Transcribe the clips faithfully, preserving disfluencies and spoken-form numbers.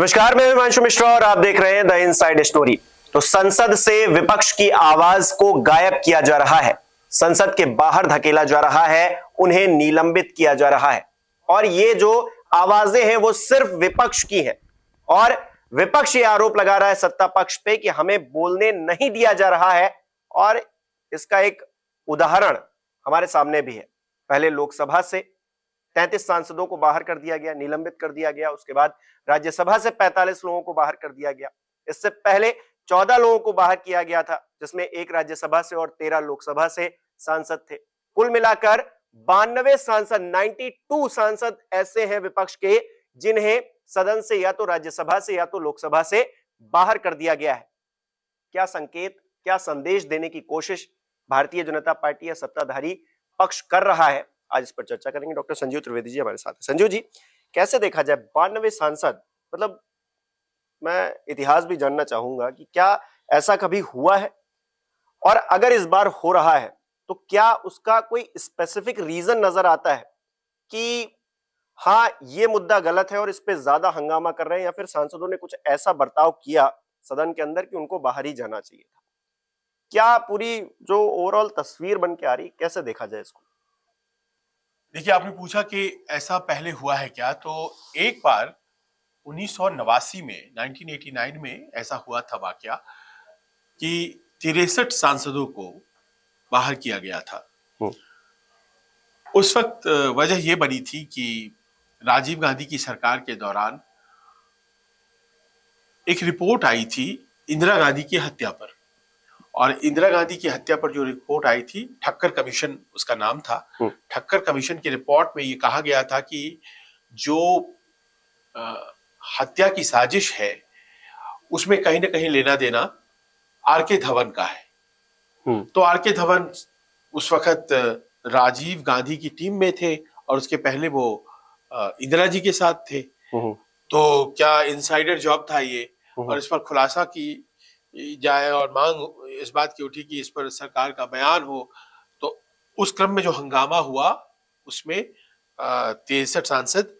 नमस्कार, मैं हिमांशु मिश्रा और आप देख रहे हैं द इनसाइड स्टोरी। तो संसद से विपक्ष की आवाज को गायब किया जा रहा है, संसद के बाहर धकेला जा रहा है, उन्हें निलंबित किया जा रहा है और ये जो आवाजें हैं वो सिर्फ विपक्ष की हैं। और विपक्ष ये आरोप लगा रहा है सत्ता पक्ष पे कि हमें बोलने नहीं दिया जा रहा है और इसका एक उदाहरण हमारे सामने भी है। पहले लोकसभा से तैंतीस सांसदों को बाहर कर दिया गया, निलंबित कर दिया गया। उसके बाद राज्यसभा से पैंतालीस लोगों को बाहर कर दिया गया। इससे पहले चौदह लोगों को बाहर किया गया था, जिसमें एक राज्यसभा से और तेरह लोकसभा से सांसद थे। कुल मिलाकर बानवे सांसद, बानवे सांसद ऐसे हैं विपक्ष के जिन्हें सदन से या तो राज्यसभा से या तो लोकसभा से बाहर कर दिया गया है। क्या संकेत, क्या संदेश देने की कोशिश भारतीय जनता पार्टी या सत्ताधारी पक्ष कर रहा है, आज इस पर चर्चा करेंगे। डॉक्टर संजीव त्रिवेदी जी हमारे साथ हैं। संजीव जी, कैसे देखा जाए बानवे सांसद, मतलब मैं इतिहास भी जानना चाहूंगा कि क्या ऐसा कभी हुआ है, और अगर इस बार हो रहा है तो क्या उसका कोई स्पेसिफिक रीजन नजर आता है कि हाँ ये मुद्दा गलत है और इस पर ज्यादा हंगामा कर रहे हैं, या फिर सांसदों ने कुछ ऐसा बर्ताव किया सदन के अंदर कि उनको बाहर ही जाना चाहिए था? क्या पूरी जो ओवरऑल तस्वीर बन के आ रही, कैसे देखा जाए इसको? देखिए, आपने पूछा कि ऐसा पहले हुआ है क्या, तो एक बार उन्नीस सौ नवासी में उन्नीस सौ नवासी में ऐसा हुआ था वाकया कि तिरसठ सांसदों को बाहर किया गया था। उस वक्त वजह यह बनी थी कि राजीव गांधी की सरकार के दौरान एक रिपोर्ट आई थी इंदिरा गांधी की हत्या पर, और इंदिरा गांधी की हत्या पर जो रिपोर्ट आई थी, ठक्कर कमीशन उसका नाम था। ठक्कर कमीशन की रिपोर्ट में ये कहा गया था कि जो आ, हत्या की साजिश है उसमें कहीं ना कहीं लेना देना आर के धवन का है। तो आर के धवन उस वक्त राजीव गांधी की टीम में थे और उसके पहले वो इंदिरा जी के साथ थे। तो क्या इनसाइडर जॉब था ये, और इस पर खुलासा की जाए और मांग इस बात की उठी कि इस पर सरकार का बयान हो। तो उस क्रम में जो हंगामा हुआ उसमें तिरसठ सांसद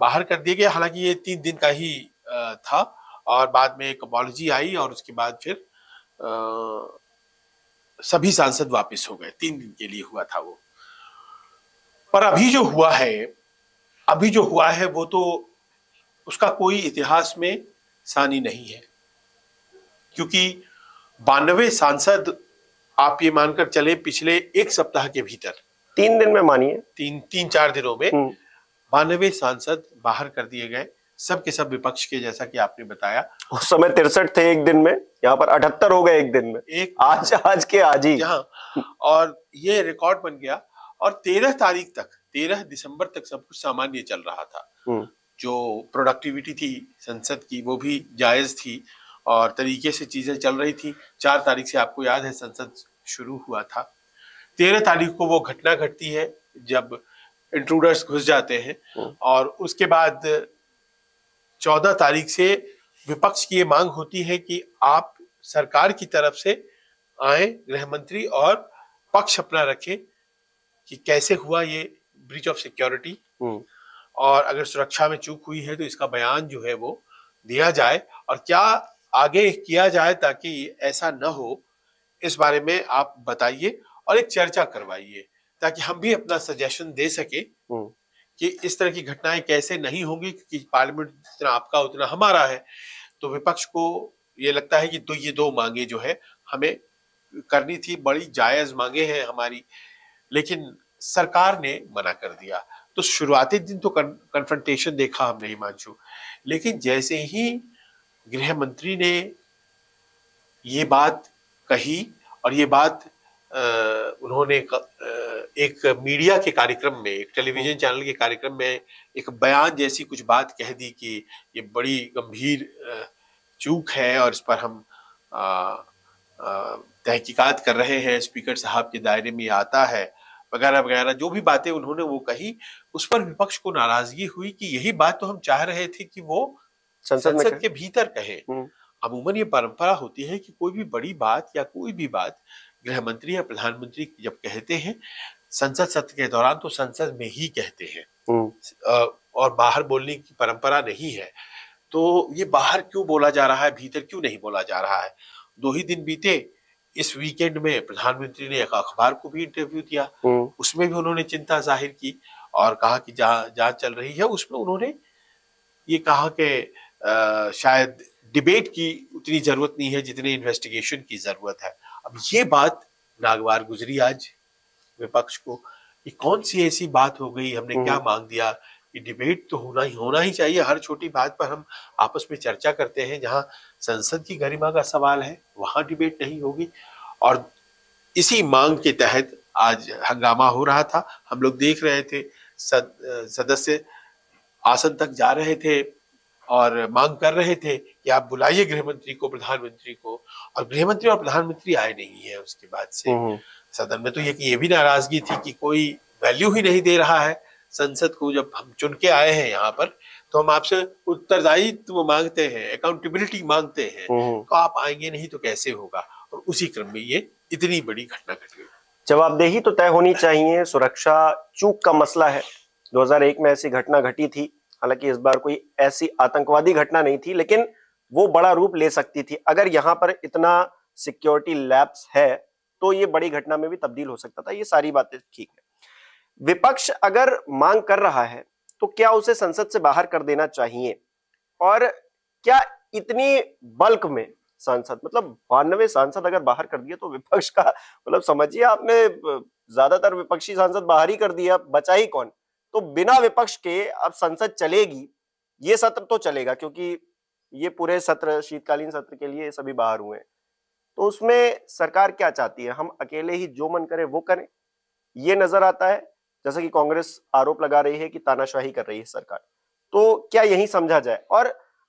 बाहर कर दिए गए। हालांकि ये तीन दिन का ही था और बाद में एक अपॉलजी आई और उसके बाद फिर सभी सांसद वापस हो गए। तीन दिन के लिए हुआ था वो। पर अभी जो हुआ है, अभी जो हुआ है वो तो उसका कोई इतिहास में सानी नहीं है, क्योंकि बानवे सांसद आप ये मानकर चले पिछले एक सप्ताह के भीतर, तीन दिन में मानिए, तीन तीन चार दिनों में बानवे सांसद बाहर कर दिए गए, सब के सब विपक्ष के। जैसा कि आपने बताया उस समय तिरसठ थे एक दिन में, यहाँ पर अठहत्तर हो गए एक दिन में, एक आज आज के आज ही यहाँ, और ये रिकॉर्ड बन गया। और तेरह तारीख तक, तेरह दिसंबर तक सब कुछ सामान्य चल रहा था। जो प्रोडक्टिविटी थी संसद की वो भी जायज थी और तरीके से चीजें चल रही थी। चार तारीख से आपको याद है संसद शुरू हुआ था। तेरह तारीख को वो घटना घटती है जब इंट्रूडर्स घुस जाते हैं, और उसके बाद चौदह तारीख से विपक्ष की ये मांग होती है कि आप सरकार की तरफ से आए गृह मंत्री और पक्ष अपना रखें कि कैसे हुआ ये ब्रीच ऑफ सिक्योरिटी, और अगर सुरक्षा में चूक हुई है तो इसका बयान जो है वो दिया जाए और क्या आगे किया जाए ताकि ऐसा न हो, इस बारे में आप बताइए और एक चर्चा करवाइए ताकि हम भी अपना सजेशन दे सके कि इस तरह की घटनाएं कैसे नहीं होंगी, क्योंकि पार्लियामेंट जितना आपका उतना हमारा है। तो विपक्ष को ये लगता है कि तो ये दो मांगे जो है हमें करनी थी, बड़ी जायज मांगे हैं हमारी, लेकिन सरकार ने मना कर दिया। तो शुरुआती दिन तो कन्फ्रंटेशन देखा हमने हिमांशु, लेकिन जैसे ही गृह मंत्री ने ये बात कही और ये बात आ, उन्होंने एक, एक मीडिया के कार्यक्रम में, एक टेलीविजन चैनल के कार्यक्रम में एक बयान जैसी कुछ बात कह दी कि ये बड़ी गंभीर चूक है और इस पर हम आ, आ, तहकीकात कर रहे हैं, स्पीकर साहब के दायरे में आता है वगैरह वगैरह, जो भी बातें उन्होंने वो कही, उस पर विपक्ष को नाराजगी हुई कि यही बात तो हम चाह रहे थे कि वो संसद, संसद के भीतर कहे। अमूमन ये परंपरा होती है कि कोई भी बड़ी बात या कोई भी बात गृह मंत्री या प्रधानमंत्री जब कहते हैं संसद सत्र के दौरान तो संसद में ही कहते हैं, और बाहर बोलने की परंपरा नहीं है। तो ये बाहर क्यों बोला जा रहा है, भीतर क्यों नहीं बोला जा रहा है। दो ही दिन बीते, इस वीकेंड में प्रधानमंत्री ने एक अखबार को भी इंटरव्यू दिया, उसमें भी उन्होंने चिंता जाहिर की और कहा कि जहाँ जांच चल रही है उसमें उन्होंने ये कहा कि शायद डिबेट की उतनी जरूरत नहीं है जितनी इन्वेस्टिगेशन की जरूरत है। अब ये बात नागवार गुजरी आज विपक्ष को कि कौन सी ऐसी बात हो गई, हमने क्या मांग दिया कि डिबेट तो होना ही होना ही चाहिए। हर छोटी बात पर हम आपस में चर्चा करते हैं, जहां संसद की गरिमा का सवाल है वहां डिबेट नहीं होगी। और इसी मांग के तहत आज हंगामा हो रहा था। हम लोग देख रहे थे सद, सदस्य आसन तक जा रहे थे और मांग कर रहे थे कि आप बुलाइए गृहमंत्री को, प्रधानमंत्री को, और गृहमंत्री और प्रधानमंत्री आए नहीं है। उसके बाद से सदन में तो ये कि ये भी नाराजगी थी कि कोई वैल्यू ही नहीं दे रहा है संसद को। जब हम चुन के आए हैं यहाँ पर तो हम आपसे उत्तरदायित्व मांगते हैं, अकाउंटेबिलिटी मांगते हैं, तो आप आएंगे नहीं तो कैसे होगा। और उसी क्रम में ये इतनी बड़ी घटना घट गई। जवाबदेही तो तय होनी चाहिए, सुरक्षा चूक का मसला है। दो हज़ार एक में ऐसी घटना घटी थी, हालांकि इस बार कोई ऐसी आतंकवादी घटना नहीं थी, लेकिन वो बड़ा रूप ले सकती थी। अगर यहाँ पर इतना सिक्योरिटी लैप्स है तो ये बड़ी घटना में भी तब्दील हो सकता था। ये सारी बातें ठीक है। विपक्ष अगर मांग कर रहा है तो क्या उसे संसद से बाहर कर देना चाहिए, और क्या इतनी बल्क में सांसद, मतलब बानवे सांसद अगर बाहर कर दिए तो विपक्ष का, मतलब समझिए आपने ज्यादातर विपक्षी सांसद बाहर ही कर दिया, बचा ही कौन। तो बिना विपक्ष के अब संसद चलेगी, ये सत्र तो चलेगा क्योंकि ये पूरे सत्र शीतकालीन सत्र के लिए सभी बाहर हुए हैं। तो उसमें सरकार क्या चाहती है, हम अकेले ही जो मन करे वो करें, ये नजर आता है। जैसा कि कांग्रेस आरोप लगा रही है कि तानाशाही कर रही है सरकार, तो क्या यही समझा जाए और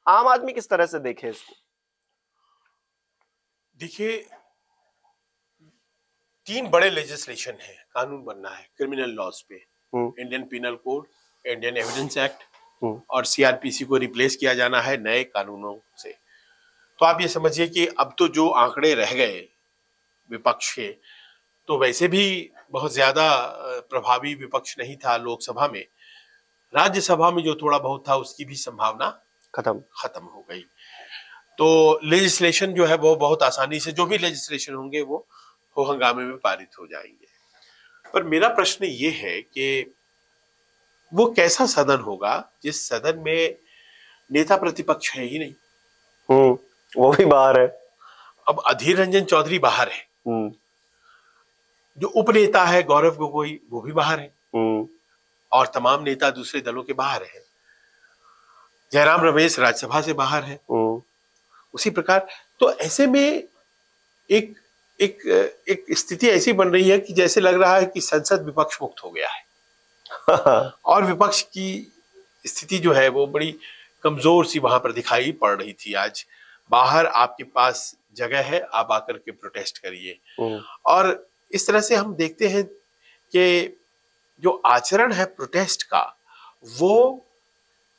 आम आदमी किस तरह से देखे इसको? देखिए, तीन बड़े लेजिस्लेशन है, कानून बनना है क्रिमिनल लॉज पे, Indian penal code, Indian evidence act और सीआरपीसी को रिप्लेस किया जाना है नए कानूनों से। तो आप ये समझिए कि अब तो जो आंकड़े रह गए विपक्ष के, तो वैसे भी बहुत ज्यादा प्रभावी विपक्ष नहीं था लोकसभा में, राज्यसभा में जो थोड़ा बहुत था उसकी भी संभावना खत्म खत्म हो गई। तो लेजिस्लेशन जो है वो बहुत आसानी से, जो भी लेजिस्लेशन होंगे वो हो हंगामे में पारित हो जाएंगे। पर मेरा प्रश्न ये है कि वो कैसा सदन होगा जिस सदन में नेता प्रतिपक्ष है ही नहीं। हम्म, वो भी बाहर है। अब अधीर रंजन चौधरी बाहर है, हम्म, जो उपनेता है गौरव गोगोई वो भी बाहर है, हम्म, और तमाम नेता दूसरे दलों के बाहर है। जयराम रमेश राज्यसभा से बाहर है, हम्म, उसी प्रकार। तो ऐसे में एक एक एक स्थिति ऐसी बन रही है कि जैसे लग रहा है कि संसद विपक्ष मुक्त हो गया है और विपक्ष की स्थिति जो है वो बड़ी कमजोर सी वहां पर दिखाई पड़ रही थी आज। बाहर आपके पास जगह है, आप आकर के प्रोटेस्ट करिए। और इस तरह से हम देखते हैं कि जो आचरण है प्रोटेस्ट का वो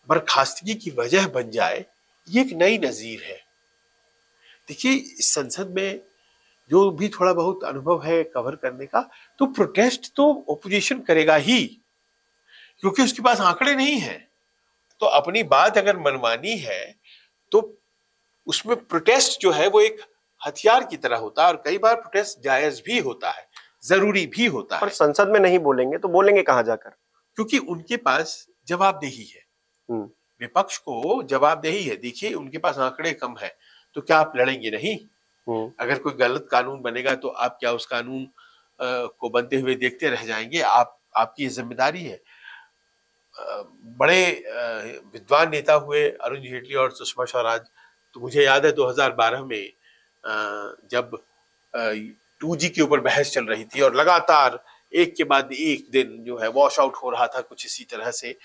बर्खास्तगी की वजह बन जाए, ये एक नई नजीर है। देखिए, संसद में जो भी थोड़ा बहुत अनुभव है कवर करने का, तो प्रोटेस्ट तो ओपोजिशन करेगा ही, क्योंकि उसके पास आंकड़े नहीं है। तो अपनी बात अगर मनमानी है तो उसमें प्रोटेस्ट जो है वो एक हथियार की तरह होता है, और कई बार प्रोटेस्ट जायज भी होता है, जरूरी भी होता है। पर संसद में नहीं बोलेंगे तो बोलेंगे कहाँ जाकर, क्योंकि उनके पास जवाबदेही है, विपक्ष को जवाबदेही है। देखिए, उनके पास आंकड़े कम है, तो क्या आप लड़ेंगे नहीं? अगर कोई गलत कानून बनेगा तो आप क्या उस कानून आ, को बनते हुए देखते रह जाएंगे? आप आपकी जिम्मेदारी है। आ, बड़े आ, विद्वान नेता हुए अरुण जेटली और सुषमा स्वराज। तो मुझे याद है दो हज़ार बारह में आ, जब टू जी के ऊपर बहस चल रही थी और लगातार एक के बाद एक दिन जो है वॉश आउट हो रहा था कुछ इसी तरह से,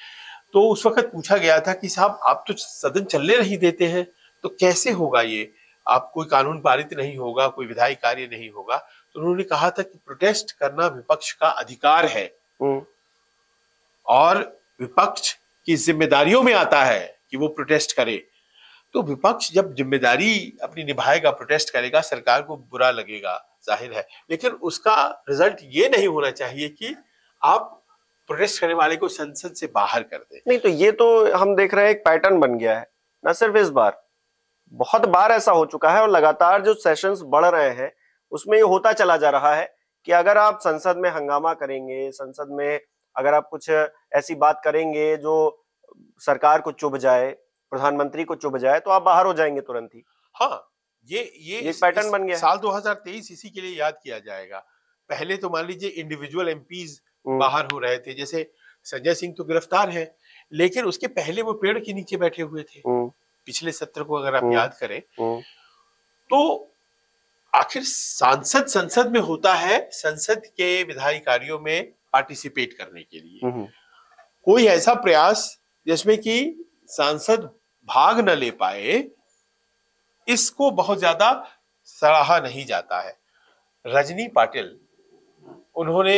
तो उस वक्त पूछा गया था कि साहब आप तो सदन चलने नहीं देते हैं, तो कैसे होगा ये, आप कोई कानून पारित नहीं होगा, कोई विधायी कार्य नहीं होगा। तो उन्होंने कहा था कि प्रोटेस्ट करना विपक्ष का अधिकार है और विपक्ष की जिम्मेदारियों में आता है कि वो प्रोटेस्ट करे। तो विपक्ष जब जिम्मेदारी अपनी निभाएगा, प्रोटेस्ट करेगा, सरकार को बुरा लगेगा जाहिर है, लेकिन उसका रिजल्ट ये नहीं होना चाहिए कि आप प्रोटेस्ट करने वाले को संसद से बाहर कर दें। नहीं तो ये तो हम देख रहे हैं एक पैटर्न बन गया है न सिर्फ इस बार, बहुत बार ऐसा हो चुका है और लगातार जो सेशंस बढ़ रहे हैं उसमें ये होता चला जा रहा है कि अगर आप संसद में हंगामा करेंगे, संसद में अगर आप कुछ ऐसी बात करेंगे जो सरकार को चुभ जाए, प्रधानमंत्री को चुभ जाए, तो आप बाहर हो जाएंगे तुरंत ही। हाँ, ये ये, ये पैटर्न बन गया। साल दो हजार तेईस इसी के लिए याद किया जाएगा। पहले तो मान लीजिए इंडिविजुअल एमपीज बाहर हो रहे थे, जैसे संजय सिंह तो गिरफ्तार है, लेकिन उसके पहले वो पेड़ के नीचे बैठे हुए थे। पिछले सत्र को अगर आप याद करें तो आखिर सांसद संसद में होता है संसद के विधायी कार्यों में पार्टिसिपेट करने के लिए। कोई ऐसा प्रयास जिसमें कि सांसद भाग न ले पाए, इसको बहुत ज्यादा सराहा नहीं जाता है। रजनी पाटिल, उन्होंने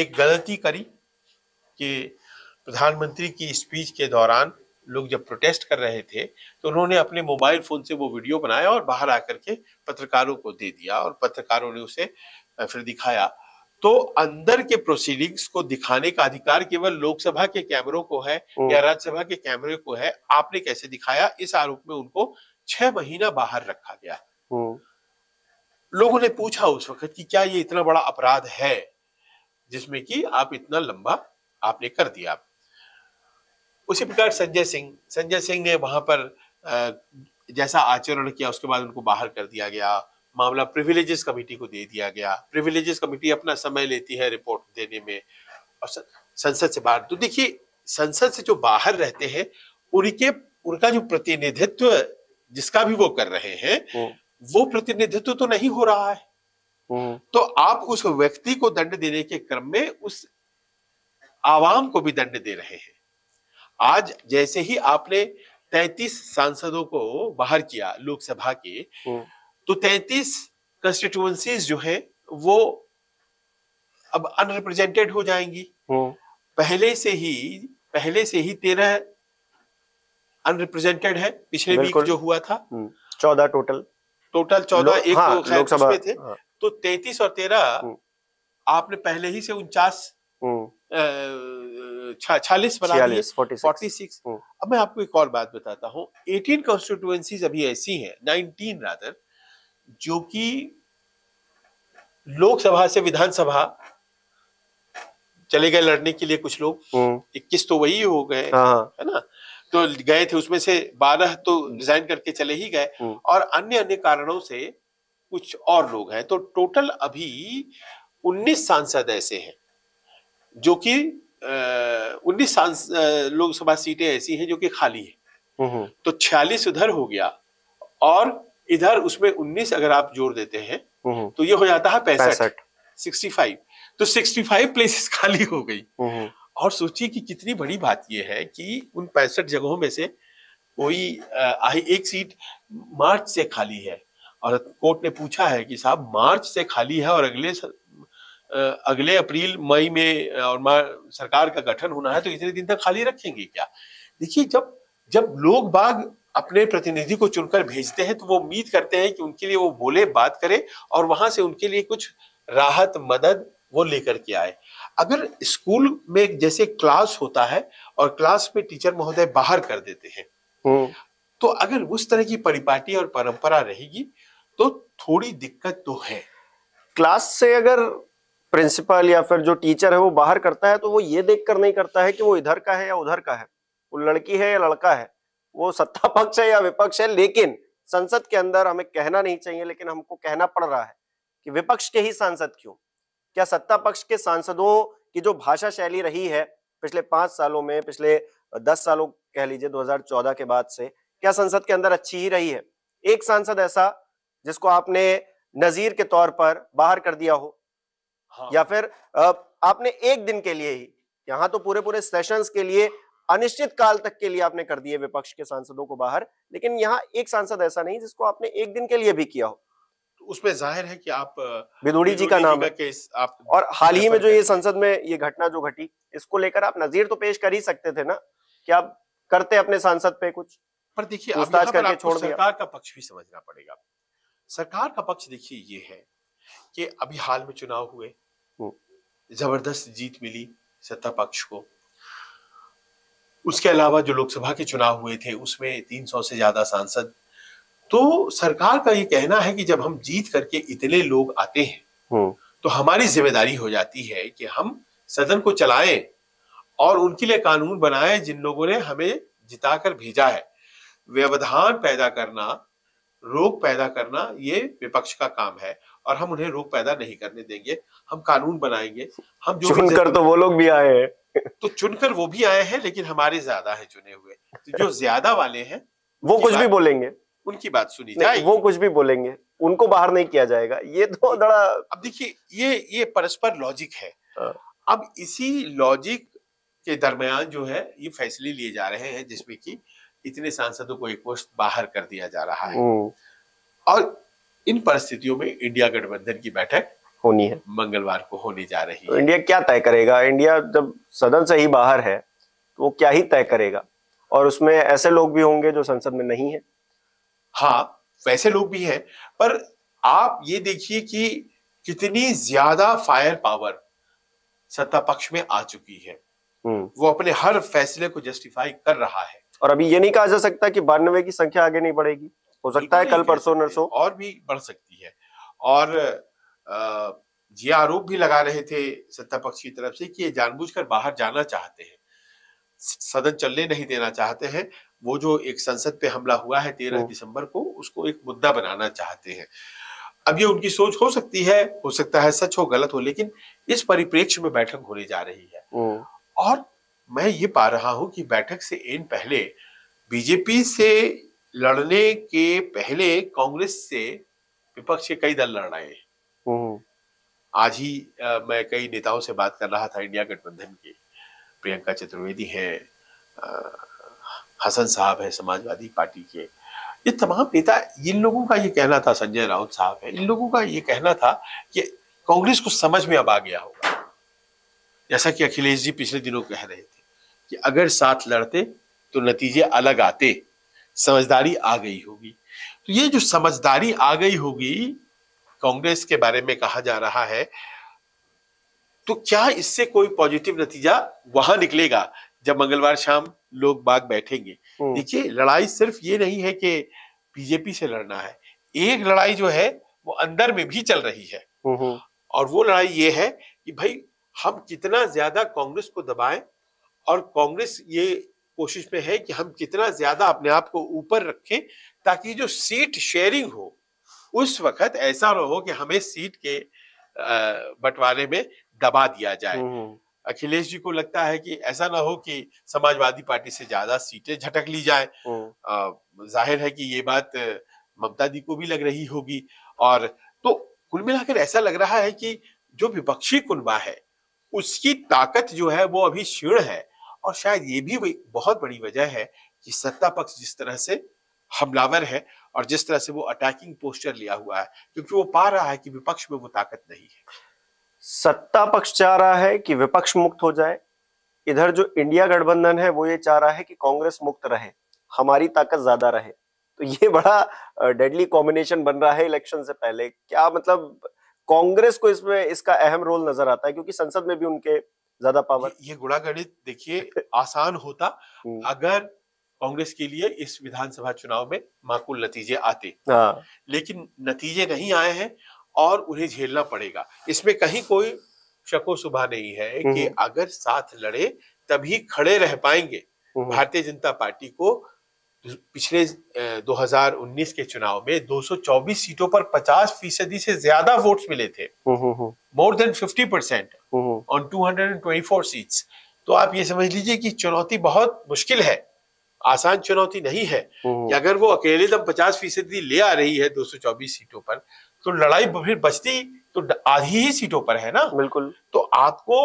एक गलती करी कि प्रधानमंत्री की स्पीच के दौरान लोग जब प्रोटेस्ट कर रहे थे तो उन्होंने अपने मोबाइल फोन से वो वीडियो बनाया और बाहर आकर के पत्रकारों को दे दिया और पत्रकारों ने उसे फिर दिखाया। तो अंदर के प्रोसीडिंग्स को दिखाने का अधिकार केवल लोकसभा के कैमरों को है या राज्यसभा के कैमरे को है, आपने कैसे दिखाया, इस आरोप में उनको छह महीना बाहर रखा गया। लोगों ने पूछा उस वक्त कि क्या ये इतना बड़ा अपराध है जिसमें कि आप इतना लंबा आपने कर दिया। उसी प्रकार संजय सिंह संजय सिंह ने वहां पर जैसा आचरण किया उसके बाद उनको बाहर कर दिया गया। मामला प्रिविलेजेस कमेटी को दे दिया गया। प्रिविलेजेस कमेटी अपना समय लेती है रिपोर्ट देने में और संसद से बाहर। तो देखिए, संसद से जो बाहर रहते हैं उनके उनका जो प्रतिनिधित्व जिसका भी वो कर रहे हैं वो प्रतिनिधित्व तो नहीं हो रहा है। तो आप उस व्यक्ति को दंड देने के क्रम में उस आवाम को भी दंड दे रहे हैं। आज जैसे ही आपने तैंतीस सांसदों को बाहर किया लोकसभा के, तो तैंतीस कंस्टिट्यूएंसीज जो है वो अब अनरिप्रेजेंटेड हो जाएंगी। पहले से ही पहले से ही तेरह अनरिप्रेजेंटेड है। पिछले वीक जो हुआ था चौदह टोटल टोटल चौदह एक हाँ, तो लोकसभा में थे। हाँ। तो तैंतीस और तेरह आपने पहले ही से उनचास छियालीस बना दिए, छियालीस, छियालीस, छियालीस, छियालीस। अब मैं आपको एक और बात बताता हूँ। अठारह कॉन्स्टिट्यूएंसीज अभी ऐसी हैं, उन्नीस रादर, जो कि लोकसभा से विधानसभा चले गए लड़ने के लिए। कुछ लोग इक्कीस तो वही हो गए है ना, तो गए थे, उसमें से बारह तो रिजाइन करके चले ही गए और अन्य अन्य कारणों से कुछ और लोग हैं। तो टोटल अभी उन्नीस सांसद ऐसे हैं जो कि उन्नीस लोकसभा सीटें ऐसी हैं जो कि खाली है। तो छियालीस उधर हो गया और इधर उसमें उन्नीस अगर आप जोड़ देते हैं तो ये हो जाता है पैंसठ, पैंसठ, तो पैंसठ प्लेसेस खाली हो गई। और सोचिए कि कितनी बड़ी बात ये है कि उन पैंसठ जगहों में से कोई एक सीट मार्च से खाली है। और कोर्ट ने पूछा है कि साहब मार्च से खाली है और अगले अगले अप्रैल मई में और सरकार का गठन होना है, तो इतने दिन तक खाली रखेंगे क्या? देखिए, जब जब लोग बाग अपने प्रतिनिधि को चुनकर भेजते हैं तो वो उम्मीद करते हैं कि उनके लिए वो बोले, बात करे और वहां से उनके लिए कुछ राहत मदद वो लेकर के आए। अगर स्कूल में जैसे क्लास होता है और क्लास में टीचर महोदय बाहर कर देते हैं, तो अगर उस तरह की परिपाटी और परंपरा रहेगी तो थोड़ी दिक्कत तो है। क्लास से अगर प्रिंसिपल या फिर जो टीचर है वो बाहर करता है तो वो ये देख कर नहीं करता है कि वो इधर का है या उधर का है, वो लड़की है या लड़का है, वो सत्ता पक्ष है या विपक्ष है। लेकिन संसद के अंदर हमें कहना नहीं चाहिए, लेकिन हमको कहना पड़ रहा है कि विपक्ष के ही सांसद क्यों? क्या सत्ता पक्ष के सांसदों की जो भाषा शैली रही है पिछले पांच सालों में, पिछले दस सालों कह लीजिए दो हजार चौदह के बाद से, क्या संसद के अंदर अच्छी ही रही है? एक सांसद ऐसा जिसको आपने नजीर के तौर पर बाहर कर दिया हो। हाँ। या फिर आपने एक दिन के लिए ही, यहाँ तो पूरे पूरे सेशंस के लिए अनिश्चित काल तक के लिए आपने कर दिए विपक्ष के सांसदों को बाहर, लेकिन यहाँ एक सांसद ऐसा नहीं जिसको आपने एक दिन के लिए भी किया हो। उसमें जाहिर है कि आप बिदूड़ी जी का नाम केस आप और हाल ही में जो ये संसद में ये घटना जो घटी, इसको लेकर आप नजीर तो पेश कर ही सकते थे ना कि आप करते अपने सांसद पे कुछ। पर देखिए, सरकार का पक्ष भी समझना पड़ेगा। सरकार का पक्ष देखिए ये है कि अभी हाल में चुनाव हुए, जबरदस्त जीत मिली सत्ता पक्ष को, उसके अलावा जो लोकसभा के चुनाव हुए थे उसमें तीन सौ से ज्यादा सांसद। तो सरकार का ये कहना है कि जब हम जीत करके इतने लोग आते हैं तो हमारी जिम्मेदारी हो जाती है कि हम सदन को चलाएं और उनके लिए कानून बनाएं जिन लोगों ने हमें जिताकर भेजा है। व्यवधान पैदा करना, रोक पैदा करना ये विपक्ष का काम है और हम उन्हें रोक पैदा नहीं करने देंगे। हम कानून बनाएंगे। हम जो चुनकर तो वो लोग भी आए हैं, तो चुनकर वो भी आए हैं, लेकिन हमारे ज्यादा हैं चुने हुए, तो जो ज्यादा वाले हैं वो कुछ भी बोलेंगे, उनकी बात सुनी जाएगी, वो कुछ भी बोलेंगे, उनको बाहर नहीं किया जाएगा। ये तो बड़ा, अब देखिए ये ये परस्पर लॉजिक है। अब इसी लॉजिक के दरमियान जो है ये फैसले लिए जा रहे हैं जिसमें कि इतने सांसदों को एक पोस्ट बाहर कर दिया जा रहा है और इन परिस्थितियों में इंडिया गठबंधन की बैठक होनी है, मंगलवार को होने जा रही है। इंडिया क्या तय करेगा? इंडिया जब सदन से ही बाहर है तो वो क्या ही तय करेगा, और उसमें ऐसे लोग भी होंगे जो संसद में नहीं है। हाँ, वैसे लोग भी हैं, पर आप ये देखिए कि कितनी ज्यादा फायर पावर सत्ता पक्ष में आ चुकी है। वो अपने हर फैसले को जस्टिफाई कर रहा है। और अभी ये नहीं कहा जा सकता कि बानवे की संख्या आगे नहीं बढ़ेगी, हो सकता है कल परसों नरसों और भी बढ़ सकती है। और ये आरोप भी लगा रहे थे सत्ता पक्ष की तरफ से कि ये जानबूझकर बाहर जाना चाहते हैं, सदन चलने नहीं देना चाहते हैं। वो जो एक संसद पे हमला हुआ है तेरह दिसंबर को, उसको एक मुद्दा बनाना चाहते हैं। अब ये उनकी सोच हो सकती है, हो सकता है सच हो गलत हो, लेकिन इस परिप्रेक्ष्य में बैठक होने जा रही है। और मैं ये पा रहा हूं कि बैठक से इन पहले बीजेपी से लड़ने के पहले कांग्रेस से विपक्ष के कई दल लड़ रहे हैं। आज ही आ, मैं कई नेताओं से बात कर रहा था इंडिया गठबंधन के। प्रियंका चतुर्वेदी हैं, हसन साहब हैं समाजवादी पार्टी के, ये तमाम नेता। इन लोगों का ये कहना था, संजय राउत साहब है, इन लोगों का ये कहना था कि कांग्रेस को समझ में अब आ गया होगा, जैसा कि अखिलेश जी पिछले दिनों कह रहे थे कि अगर साथ लड़ते तो नतीजे अलग आते, समझदारी आ गई होगी। तो ये जो समझदारी आ गई होगी कांग्रेस के बारे में कहा जा रहा है, तो क्या इससे कोई पॉजिटिव नतीजा वहां निकलेगा जब मंगलवार शाम लोग बाग बैठेंगे? देखिए, लड़ाई सिर्फ ये नहीं है कि बीजेपी से लड़ना है, एक लड़ाई जो है वो अंदर में भी चल रही है, और वो लड़ाई ये है कि भाई हम कितना ज्यादा कांग्रेस को दबाएं, और कांग्रेस ये कोशिश में है कि हम कितना ज्यादा अपने आप को ऊपर रखें, ताकि जो सीट शेयरिंग हो उस वक्त ऐसा न हो कि हमें सीट के बंटवारे में दबा दिया जाए। अखिलेश जी को लगता है कि ऐसा ना हो कि समाजवादी पार्टी से ज्यादा सीटें झटक ली जाए। जाहिर है कि ये बात ममता दी को भी लग रही होगी। और तो कुल मिलाकर ऐसा लग रहा है कि जो विपक्षी कुनबा है उसकी ताकत जो है वो अभी क्षीण है, और शायद ये भी बहुत बड़ी वजह है कि सत्ता पक्ष जिस तरह से हमलावर है और जिस तरह से वो अटैकिंग पोस्चर लिया हुआ है, क्योंकि वो पा रहा है कि विपक्ष में वो ताकत नहीं है। सत्ता पक्ष चाह रहा है कि विपक्ष मुक्त हो जाए, इधर जो इंडिया गठबंधन है वो ये चाह रहा है कि कांग्रेस मुक्त रहे, हमारी ताकत ज्यादा रहे। तो ये बड़ा डेडली कॉम्बिनेशन बन रहा है इलेक्शन से पहले। क्या मतलब कांग्रेस को इसमें इसका अहम रोल नजर आता है, क्योंकि संसद में भी उनके ज्यादा पावर। ये, ये गुणा गणित देखिए आसान होता अगर कांग्रेस के लिए इस विधानसभा चुनाव में माकूल नतीजे आते, लेकिन नतीजे नहीं आए हैं और उन्हें झेलना पड़ेगा। इसमें कहीं कोई शको सुबह नहीं है कि अगर साथ लड़े तभी खड़े रह पाएंगे। भारतीय जनता पार्टी को पिछले दो हज़ार उन्नीस के चुनाव में दो सौ चौबीस सीटों पर पचास फीसदी से ज्यादा वोट्स मिले थे, more than fifty percent on two hundred twenty four seats. तो आप ये समझ लीजिए कि चुनौती बहुत मुश्किल है, आसान चुनौती नहीं है। कि अगर वो अकेले दम पचास फीसदी ले आ रही है दो सौ चौबीस सीटों पर, तो लड़ाई फिर बचती तो आधी ही सीटों पर है ना। बिल्कुल। तो आपको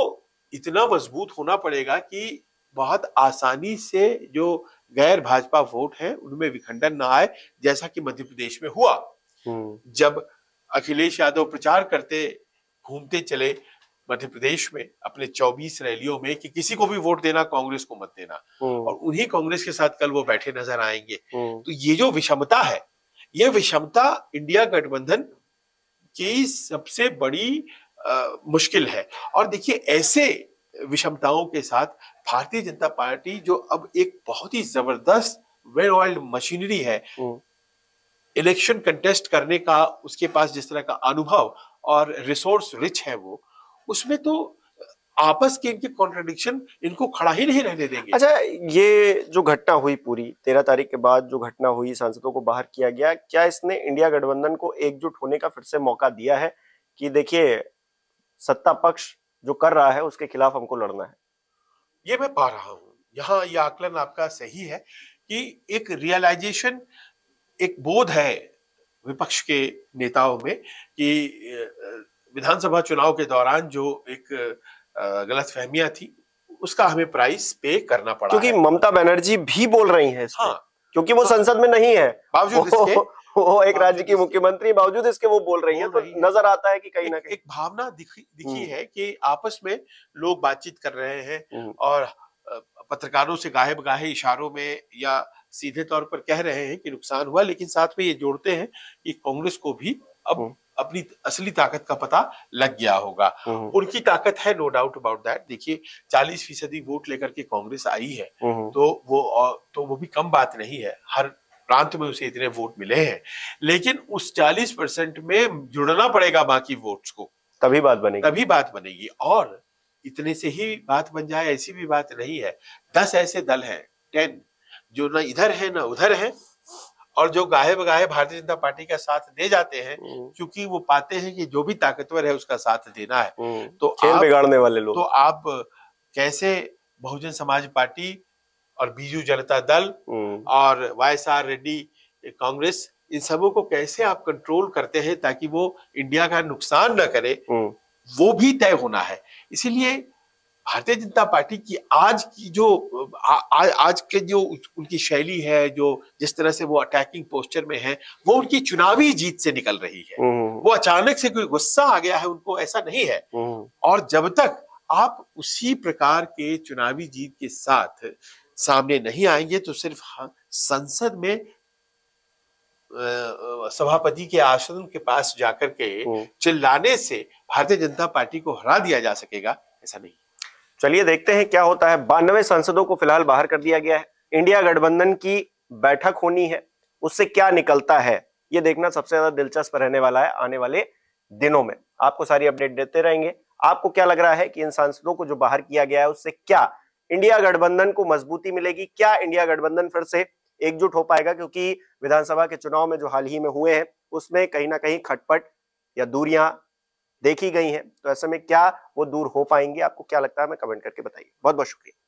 इतना मजबूत होना पड़ेगा कि बहुत आसानी से जो गैर भाजपा वोट हैं उनमें विखंडन ना आए, जैसा कि मध्य प्रदेश में हुआ। जब अखिलेश यादव प्रचार करते घूमते चले मध्य प्रदेश में अपने चौबीस रैलियों में कि किसी को भी वोट देना, कांग्रेस को मत देना, और उन्हीं कांग्रेस के साथ कल वो बैठे नजर आएंगे। तो ये जो विषमता है, ये विषमता इंडिया गठबंधन की सबसे बड़ी आ, मुश्किल है। और देखिए ऐसे विषमताओं के साथ भारतीय जनता पार्टी जो अब एक बहुत ही जबरदस्त वेल ऑयल्ड मशीनरी है, इलेक्शन कंटेस्ट करने का उसके पास जिस तरह का अनुभव और रिसोर्स रिच है वो, उसमें तो आपस के इनके कॉन्ट्रडिक्शन इनको खड़ा ही नहीं रहने देंगे। अच्छा, ये जो घटना हुई पूरी तेरह तारीख के बाद जो घटना हुई, सांसदों को बाहर किया गया, क्या इसने इंडिया गठबंधन को एकजुट होने का फिर से मौका दिया है कि देखिए सत्ता पक्ष जो कर रहा है उसके खिलाफ हमको लड़ना है? ये मैं पा रहा हूँ, यहाँ यह आकलन आपका सही है कि एक रियलाइजेशन, एक बोध है विपक्ष के नेताओं में कि विधानसभा चुनाव के दौरान जो एक गलत फहमियां थी उसका हमें प्राइस पे करना पड़ा, क्योंकि ममता बनर्जी भी बोल रही हैं। हाँ, क्योंकि वो संसद में नहीं है, बावजूद इसके वो एक राज्य की मुख्यमंत्री, बावजूद इसके वो बोल रही हैं, तो नजर आता है कि कहीं ना कहीं एक भावना दिखी दिखी है कि आपस में लोग बातचीत कर रहे हैं और पत्रकारों से गाहे बगाहे इशारों में या सीधे तौर पर कह रहे हैं कि नुकसान हुआ, लेकिन साथ में ये जोड़ते हैं कि कांग्रेस को भी अब अपनी असली ताकत का पता लग गया होगा। उनकी ताकत है, नो डाउट अबाउट दैट। देखिए चालीस फीसदी वोट लेकर के कांग्रेस आई है, तो वो तो वो भी कम बात नहीं है, हर प्रांत में उसे इतने वोट मिले हैं, लेकिन उस चालीस परसेंट में जुड़ना पड़ेगा बाकी वोट्स को, तभी बात बनेगी तभी बात बनेगी और इतने से ही बात बन जाए ऐसी भी बात नहीं है। दस ऐसे दल हैं, टेन, जो ना इधर है ना उधर है और जो गाहे बगाहे भारतीय जनता पार्टी का साथ दे जाते हैं, क्योंकि वो पाते हैं कि जो भी ताकतवर है उसका साथ देना है। तो आप, बिगाड़ने वाले लोग। तो आप कैसे बहुजन समाज पार्टी और बीजू जनता दल और वाई एस आर कांग्रेस, इन सबों को कैसे आप कंट्रोल करते हैं ताकि वो इंडिया का नुकसान न करे, वो भी तय होना है। इसीलिए भारतीय जनता पार्टी की आज की जो आ, आ, आज के जो उनकी शैली है, जो जिस तरह से वो अटैकिंग पोस्चर में है, वो उनकी चुनावी जीत से निकल रही है। वो अचानक से कोई गुस्सा आ गया है उनको, ऐसा नहीं है। और जब तक आप उसी प्रकार के चुनावी जीत के साथ सामने नहीं आएंगे तो सिर्फ संसद में सभापति के आसन के पास जाकर के चिल्लाने से भारतीय जनता पार्टी को हरा दिया जा सकेगा, ऐसा नहीं। चलिए देखते हैं क्या होता है। बानवे सांसदों को फिलहाल बाहर कर दिया गया है। इंडिया गठबंधन की बैठक होनी है, उससे क्या निकलता है ये देखना सबसे ज्यादा दिलचस्प रहने वाला है आने वाले दिनों में। आपको सारी अपडेट देते रहेंगे। आपको क्या लग रहा है कि इन सांसदों को जो बाहर किया गया है उससे क्या इंडिया गठबंधन को मजबूती मिलेगी? क्या इंडिया गठबंधन फिर से एकजुट हो पाएगा? क्योंकि विधानसभा के चुनाव में जो हाल ही में हुए हैं उसमें कहीं ना कहीं खटपट या दूरियां देखी गई हैं, तो ऐसे में क्या वो दूर हो पाएंगे? आपको क्या लगता है, मैं कमेंट करके बताइए। बहुत बहुत शुक्रिया।